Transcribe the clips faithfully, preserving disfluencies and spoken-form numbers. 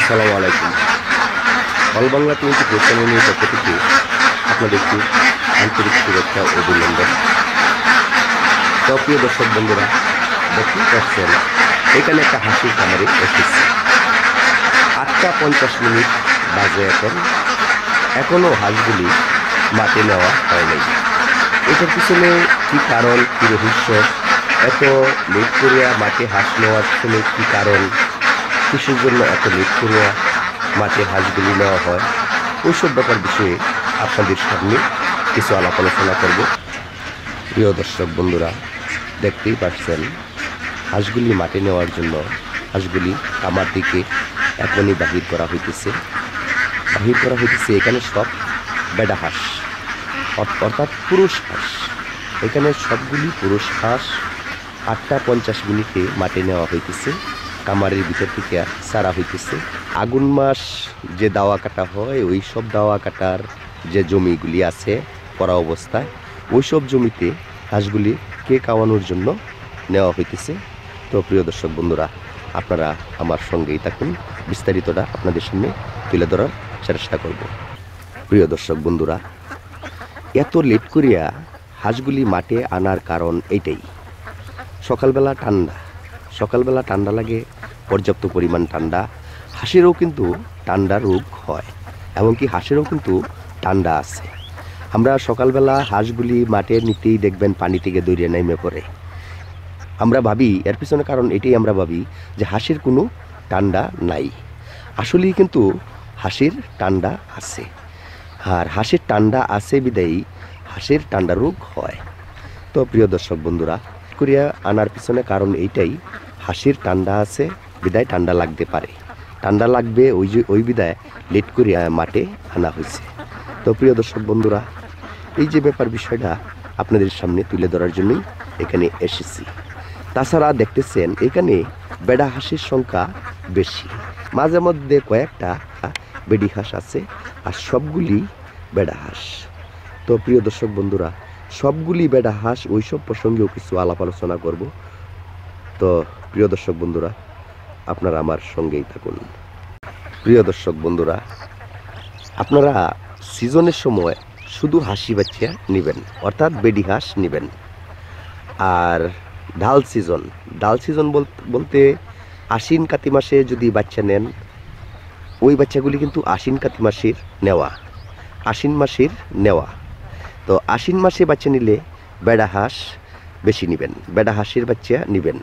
আসসালামু আলাইকুম। All Bangla twenty four চ্যানেলের পক্ষ থেকে আপনাদেরকে আন্তরিক শুভেচ্ছা ও অভিনন্দন। তো প্রিয় দর্শক বন্ধুরা, দেখতে পাচ্ছেন এখানে একটা হাসির খামারে এসেছি। আটটা পঞ্চাশ মিনিট বাজে এখন, এখনও হাঁসগুলি মাঠে নেওয়া হয়নি। এটার পিছনে কী কারণ, কী রহস্য, এত লেট করিয়া মাঠে হাঁস নেওয়ার পিছনে কী কারণ, কিসের জন্য এত লেট করিয়া মাঠে হাঁসগুলি নেওয়া হয়, ওইসব ব্যাপার বিষয়ে আপনাদের সামনে কিছু আলাপ আলোচনা করব। প্রিয় দর্শক বন্ধুরা, দেখতেই পাচ্ছেন হাঁসগুলি মাঠে নেওয়ার জন্য হাঁসগুলি আমার দিকে এখনই বাহির করা হইতেছে। বাহির করা হইতেছে এখানে সব বেডা হাঁস, অর্থাৎ পুরুষ হাঁস। এখানে সবগুলি পুরুষ হাঁস আটটা পঞ্চাশ মিনিটে মাঠে নেওয়া হইতেছে, কামারের ভিতর থেকে সারা হইতেছে। আগুন মাস যে দাওয়া কাটা হয়, ওই সব দাওয়া কাটার যে জমিগুলি আছে করা অবস্থায়, ওই সব জমিতে হাঁসগুলি কে খাওয়ানোর জন্য নেওয়া হইতেছে। তো প্রিয় দর্শক বন্ধুরা, আপনারা আমার সঙ্গেই থাকুন, বিস্তারিতটা আপনাদের সামনে তুলে ধরার চেষ্টা করব। প্রিয় দর্শক বন্ধুরা, এত লেট করিয়া হাঁসগুলি মাঠে আনার কারণ এইটাই। সকালবেলা ঠান্ডা, সকালবেলা ঠান্ডা লাগে, পর্যাপ্ত পরিমাণ ঠান্ডা। হাঁসেরও কিন্তু ঠান্ডা রোগ হয়, এমনকি হাঁসেরও কিন্তু ঠান্ডা আছে। আমরা সকালবেলা হাঁসগুলি মাঠে নিতেই দেখবেন পানি থেকে দৌড়িয়ে নেমে পড়ে। আমরা ভাবি, এর পিছনে কারণ এটাই, আমরা ভাবি যে হাঁসের কোনো ঠান্ডা নাই। আসলেই কিন্তু হাঁসের ঠান্ডা আছে, আর হাঁসের ঠান্ডা আছে বিদায়ী হাঁসের ঠান্ডা রোগ হয়। তো প্রিয় দর্শক বন্ধুরা, করিয়া আনার পিছনে কারণ এইটাই, হাঁসের ঠান্ডা আছে বিদায় ঠান্ডা লাগতে পারে, ঠান্ডা লাগবে, ওই যে ওই বিদায় লেট করিয়া মাঠে আনা হয়েছে। তো প্রিয় দর্শক বন্ধুরা, এই যে ব্যাপার বিষয়টা আপনাদের সামনে তুলে ধরার জন্যই এখানে এসেছি। তাছাড়া দেখতেছেন এখানে বেডা হাঁসের সংখ্যা বেশি, মাঝে মধ্যে কয়েকটা বেডি হাঁস আছে, আর সবগুলি বেডা হাঁস। তো প্রিয় দর্শক বন্ধুরা, সবগুলি বেডা হাঁস, ওইসব প্রসঙ্গেও কিছু আলাপ আলোচনা করব। তো প্রিয় দর্শক বন্ধুরা, আপনারা আমার সঙ্গেই থাকুন। প্রিয় দর্শক বন্ধুরা, আপনারা সিজনের সময় শুধু হাঁসি বাচ্চা নেবেন, অর্থাৎ বেডি হাঁস নেবেন। আর ডাল সিজন, ডাল সিজন বলতে আশ্বিন কাতি মাসে যদি বাচ্চা নেন, ওই বাচ্চাগুলি কিন্তু আশ্বিন কাতি মাসের নেওয়া, আশ্বিন মাসের নেওয়া। তো আশ্বিন মাসে বাচ্চা নিলে বেডা হাঁস বেশি নেবেন, বেডা হাঁসের বাচ্চা নেবেন।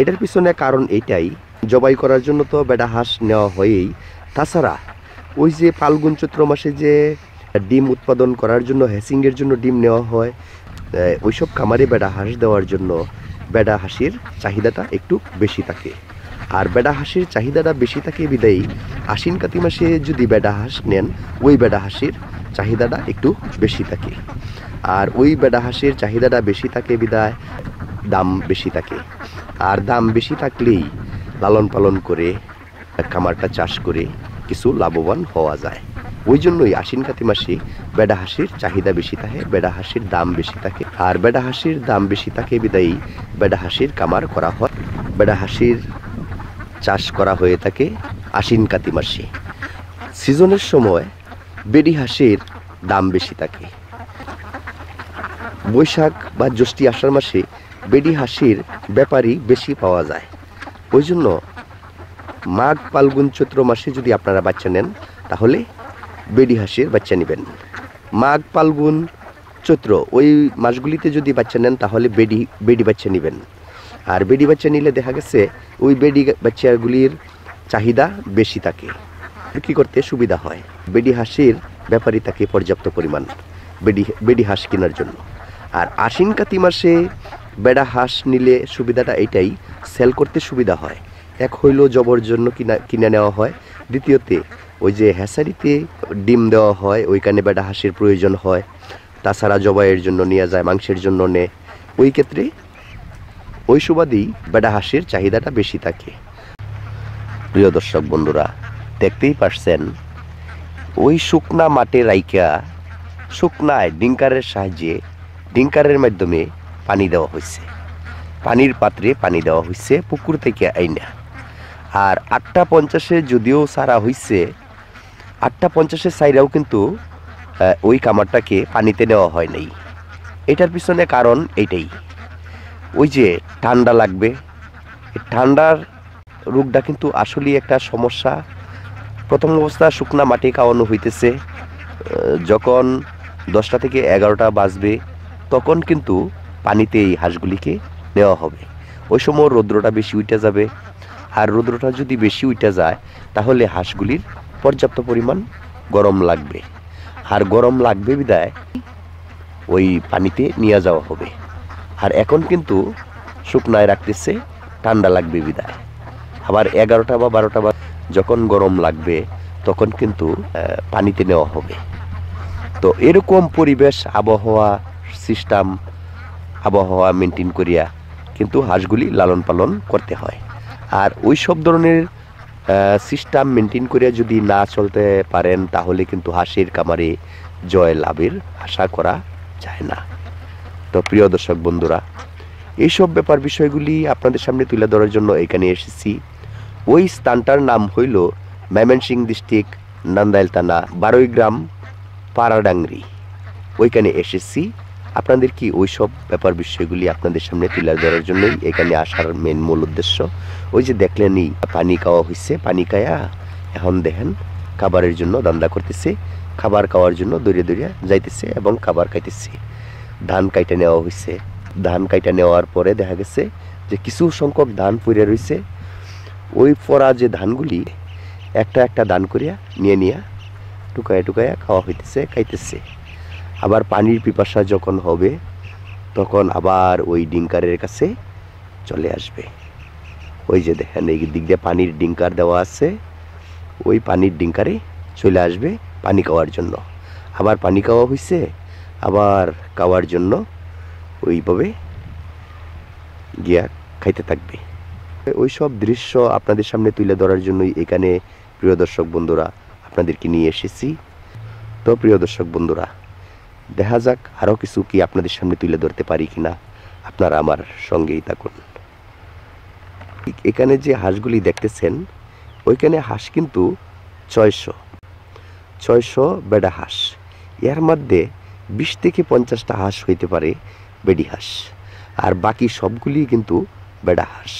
এটার পিছনে কারণ এটাই, জবাই করার জন্য তো বেডা হাঁস নেওয়া হয়েই। তাছাড়া ওই যে ফাল্গুন চৈত্র মাসে যে ডিম উৎপাদন করার জন্য, হ্যাচিংয়ের জন্য ডিম নেওয়া হয়, ওইসব খামারে বেডা হাঁস দেওয়ার জন্য বেডা হাঁসের চাহিদাটা একটু বেশি থাকে। আর বেডা হাঁসের চাহিদাটা বেশি থাকে বিদায়ী আশ্বিন কাতি মাসে যদি বেডা হাঁস নেন, ওই বেডা হাঁসের চাহিদাটা একটু বেশি থাকে। আর ওই বেডা হাঁসের চাহিদাটা বেশি থাকে বিদায় দাম বেশি থাকে। আর দাম বেশি থাকলেই লালন পালন করে খামারটা চাষ করে কিছু লাভবান হওয়া যায়। ওই জন্যই আশ্বিন কাতি মাসে বেডা হাঁসের চাহিদা বেশি থাকে, বেডা হাঁসের দাম বেশি থাকে। আর বেডা হাঁসের দাম বেশি থাকে বিদায়ী বেডা হাঁসের খামার করা হয়, বেডা হাঁসের চাষ করা হয়ে থাকে আশ্বিন কাতি মাসে। সিজনের সময় বেডি হাঁসের দাম বেশি থাকে। বৈশাখ বা জ্যৈষ্ঠী আষাঢ় মাসে বেডি হাঁসের ব্যাপারী বেশি পাওয়া যায়। ওই জন্য মাঘ ফাল্গুন চৈত্র মাসে যদি আপনারা বাচ্চা নেন, তাহলে বেডি হাঁসের বাচ্চা নেবেন। মাঘ ফাল্গুন চৈত্র ওই মাসগুলিতে যদি বাচ্চা নেন, তাহলে বেডি বেডি বাচ্চা নেবেন। আর বেডি বাচ্চা নিলে দেখা গেছে ওই বেডি বাচ্চাগুলির চাহিদা বেশি থাকে, বিক্রি করতে সুবিধা হয়। বেডি হাঁসের ব্যাপারী থাকে পর্যাপ্ত পরিমাণ বেডি বেডি হাঁস কেনার জন্য। আর আশ্বিন কাতি মাসে বেডা হাঁস নিলে সুবিধাটা এটাই, সেল করতে সুবিধা হয়। এক হইল জবর জন্য কিনা কিনে নেওয়া হয়, দ্বিতীয়তে ওই যে হ্যাচারিতে ডিম দেওয়া হয়, ওইখানে বেডা হাঁসের প্রয়োজন হয়। তাছাড়া জবাইয়ের জন্য নেওয়া যায়, মাংসের জন্য নেয়। ওই ক্ষেত্রে ওই সুবাদেই বেডা হাঁসের চাহিদাটা বেশি থাকে। প্রিয় দর্শক বন্ধুরা, দেখতেই পারছেন ওই শুকনা মাঠে রাইকা শুকনায় ডিঙ্কারের সাহায্যে, ডিঙ্কারের মাধ্যমে পানি দেওয়া হয়েছে, পানির পাত্রে পানি দেওয়া হয়েছে পুকুর থেকে আইনা। আর আটটা পঞ্চাশে যদিও সারা হয়েছে, আটটা পঞ্চাশের সাইরাও কিন্তু ওই কামারটাকে পানিতে নেওয়া হয় নাই। এটার পিছনে কারণ এইটাই, ওই যে ঠান্ডা লাগবে, ঠান্ডার রোগটা কিন্তু আসলেই একটা সমস্যা। প্রথম অবস্থা শুকনা মাটি খাওয়ানো হইতেছে, যখন দশটা থেকে এগারোটা বাজবে তখন কিন্তু পানিতে এই হাঁসগুলিকে নেওয়া হবে। ওই সময় রৌদ্রটা বেশি উঠে যাবে, আর রৌদ্রটা যদি বেশি উঠে যায় তাহলে হাঁসগুলির পর্যাপ্ত পরিমাণ গরম লাগবে, আর গরম লাগবে বিদায় ওই পানিতে নিয়ে যাওয়া হবে। আর এখন কিন্তু শুকনায় রাখতেছে, ঠান্ডা লাগবে বিদায়। আবার এগারোটা বা বারোটা বা যখন গরম লাগবে তখন কিন্তু পানিতে নেওয়া হবে। তো এরকম পরিবেশ, আবহাওয়া সিস্টেম, আবহাওয়া মেনটেন করিয়া কিন্তু হাঁসগুলি লালন পালন করতে হয়। আর ওই সব ধরনের সিস্টেম মেনটেন করিয়া যদি না চলতে পারেন তাহলে কিন্তু হাঁসের খামারে জয় লাভের আশা করা যায় না। তো প্রিয় দর্শক বন্ধুরা, এইসব ব্যাপার বিষয়গুলি আপনাদের সামনে তুলে ধরার জন্য এখানে এসেছি। ওই স্থানটার নাম হইল ময়মনসিংহ ডিস্ট্রিক্ট, নান্দাইল থানা, বারৈগ্রাম, পাড়াডাংরি। ওইখানে এসেছি আপনাদের কি ওইসব ব্যাপার বিষয়গুলি আপনাদের সামনে তুলে ধরার জন্যই এখানে আসার মেন মূল উদ্দেশ্য। ওই যে দেখলেনই পানি খাওয়া হয়েছে, পানি খায়া এখন দেখেন খাবারের জন্য দান্দা করতেছে, খাবার খাওয়ার জন্য দৌড়ে দৌড়িয়া যাইতেছে এবং খাবার খাইতেছে। ধান কাইটা নেওয়া হয়েছে, ধান কাইটা নেওয়ার পরে দেখা গেছে যে কিছু সংখ্যক ধান পড়ে রয়েছে। ওই পরা যে ধানগুলি একটা একটা দান করিয়া নিয়ে নিয়া টুকায়া টুকায়া খাওয়া হইতেছে, খাইতেছে। আবার পানির পিপাসা যখন হবে তখন আবার ওই ডিঙ্কারের কাছে চলে আসবে। ওই যে দেখেন এই দিক দিয়ে পানির ডিঙ্কার দেওয়া আছে, ওই পানির ডিঙ্কারে চলে আসবে পানি খাওয়ার জন্য। আবার পানি খাওয়া হয়েছে, আবার খাওয়ার জন্য ওইভাবে গিয়া খাইতে থাকবে। ওই সব দৃশ্য আপনাদের সামনে তুলে ধরার জন্যই এখানে প্রিয় দর্শক বন্ধুরা আপনাদেরকে নিয়ে এসেছি। তো প্রিয় দর্শক বন্ধুরা, দেখা যাক আরও কিছু কি আপনাদের সামনে তুলে ধরতে পারি কিনা, আপনারা আমার সঙ্গেই থাকুন। এখানে যে হাঁসগুলি দেখতেছেন ওইখানে হাঁস কিন্তু ছয়শো ছয়শো বেডা হাঁস, এর মধ্যে বিশ থেকে পঞ্চাশটা হাঁস হইতে পারে বেডি হাঁস, আর বাকি সবগুলি কিন্তু বেডা হাঁস।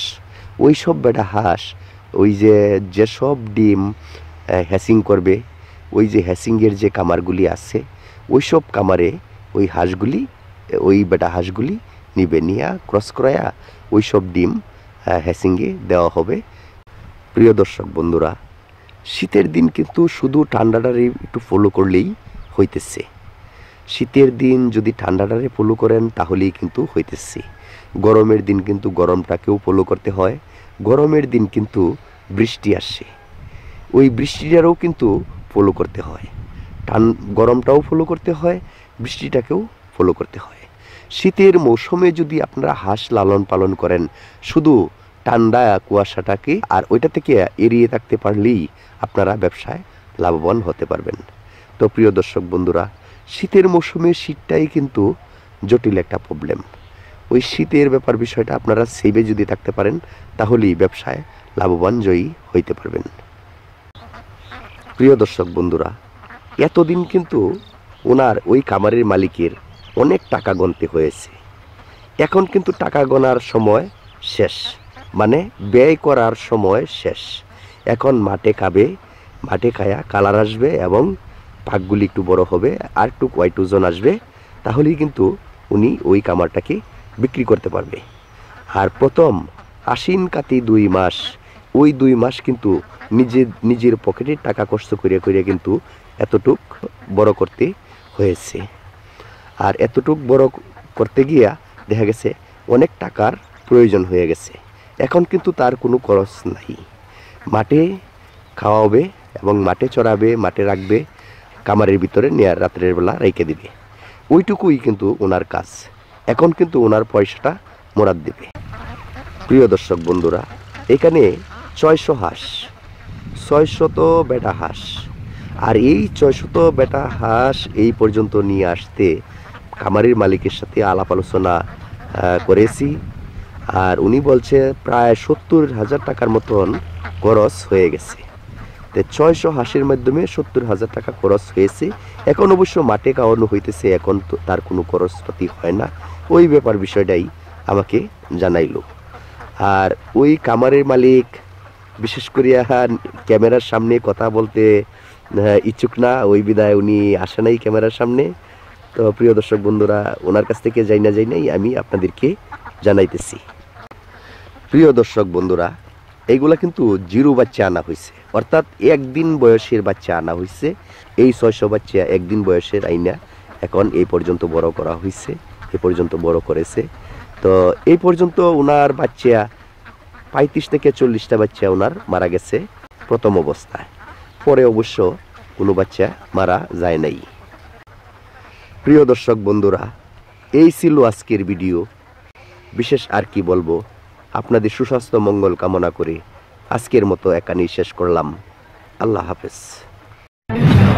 ওই সব বেডা হাঁস ওই যে যেসব ডিম হ্যাসিং করবে, ওই যে হ্যাসিংয়ের যে কামারগুলি আছে ওই সব কামারে ওই হাঁসগুলি, ওই বেটা হাঁসগুলি নিবে, নিয়া ক্রস করায়া ওই সব ডিম হ্যাসিংয়ে দেওয়া হবে। প্রিয় দর্শক বন্ধুরা, শীতের দিন কিন্তু শুধু ঠান্ডাটারে একটু ফলো করলেই হইতেছে। শীতের দিন যদি ঠান্ডাটারে ফলো করেন তাহলেই কিন্তু হইতেছে। গরমের দিন কিন্তু গরমটাকেও ফলো করতে হয়। গরমের দিন কিন্তু বৃষ্টি আসে, ওই বৃষ্টিটারও কিন্তু ফলো করতে হয়। টান গরমটাও ফলো করতে হয়, বৃষ্টিটাকেও ফলো করতে হয়। শীতের মৌসুমে যদি আপনারা হাঁস লালন পালন করেন, শুধু ঠান্ডা কুয়াশাটাকে আর ওইটা থেকে এড়িয়ে থাকতে পারলেই আপনারা ব্যবসায় লাভবান হতে পারবেন। তো প্রিয় দর্শক বন্ধুরা, শীতের মৌসুমে শীতটাই কিন্তু জটিল একটা প্রবলেম। ওই শীতের ব্যাপার বিষয়টা আপনারা সেভে যদি থাকতে পারেন তাহলেই ব্যবসায় লাভবান জয়ী হইতে পারবেন। প্রিয় দর্শক বন্ধুরা, এতদিন কিন্তু ওনার ওই খামারের মালিকের অনেক টাকা গণতে হয়েছে। এখন কিন্তু টাকা গোনার সময় শেষ, মানে ব্যয় করার সময় শেষ। এখন মাঠে খাবে, মাঠে খায়া কালার আসবে এবং পাকগুলি একটু বড় হবে, আর একটু ওয়াইট ওজন আসবে, তাহলেই কিন্তু উনি ওই খামারটাকে বিক্রি করতে পারবে। আর প্রথম আশ্বিন কাতি দুই মাস, ওই দুই মাস কিন্তু নিজে নিজের পকেটের টাকা কষ্ট করিয়া করিয়া কিন্তু এতটুক বড় করতে হয়েছে। আর এতটুক বড় করতে গিয়া দেখা গেছে অনেক টাকার প্রয়োজন হয়ে গেছে। এখন কিন্তু তার কোনো খরচ নাই, মাঠে খাওয়াবে এবং মাঠে চড়াবে, মাঠে রাখবে, কামারের ভিতরে নিয়ে রাত্রের বেলা রেখে দিবে, ওইটুকুই কিন্তু ওনার কাজ। এখন কিন্তু ওনার পয়সাটা মোরাদ দেবে। প্রিয় দর্শক বন্ধুরা, এখানে ছয়শো হাঁস, ছয়শত বেটা হাঁস, আর এই ছয়শত বেটা হাঁস এই পর্যন্ত নিয়ে আসতে খামারের মালিকের সাথে আলাপ আলোচনা করেছি। আর উনি বলছে প্রায় সত্তর হাজার টাকার মতন খরচ হয়ে গেছে। তে ছয়শো হাঁসের মাধ্যমে সত্তর হাজার টাকা খরচ হয়েছে। এখন অবশ্য মাঠে কাওয়ানো হইতেছে, এখন তো তার কোনো খরচপাতি হয় না, ওই ব্যাপার বিষয়টাই আমাকে জানাইলো। আর ওই কামারের মালিক বিশেষ করিয়া ক্যামেরার সামনে কথা বলতে ইচ্ছুক না, ওই বিদায় উনি আসে নাই ক্যামেরার সামনে। তো প্রিয় দর্শক বন্ধুরা, ওনার কাছ থেকে যাই না যাই নাই আমি আপনাদেরকে জানাইতেছি। প্রিয় দর্শক বন্ধুরা, এইগুলা কিন্তু জিরো বাচ্চা আনা হয়েছে, অর্থাৎ একদিন বয়সের বাচ্চা আনা হয়েছে। এই ছয়শো বাচ্চা একদিন বয়সের আইনা এখন এই পর্যন্ত বড় করা হয়েছে, এ পর্যন্ত বড় করেছে। তো এই পর্যন্ত ওনার বাচ্চা পঁয়ত্রিশ থেকে চল্লিশটা বাচ্চা ওনার মারা গেছে প্রথম অবস্থায়, পরে অবশ্য কোনো বাচ্চা মারা যায় নাই। প্রিয় দর্শক বন্ধুরা, এই ছিল আজকের ভিডিও। বিশেষ আর কি বলবো, আপনাদের সুস্বাস্থ্য মঙ্গল কামনা করে আজকের মতো এখানেই শেষ করলাম। আল্লাহ হাফেজ।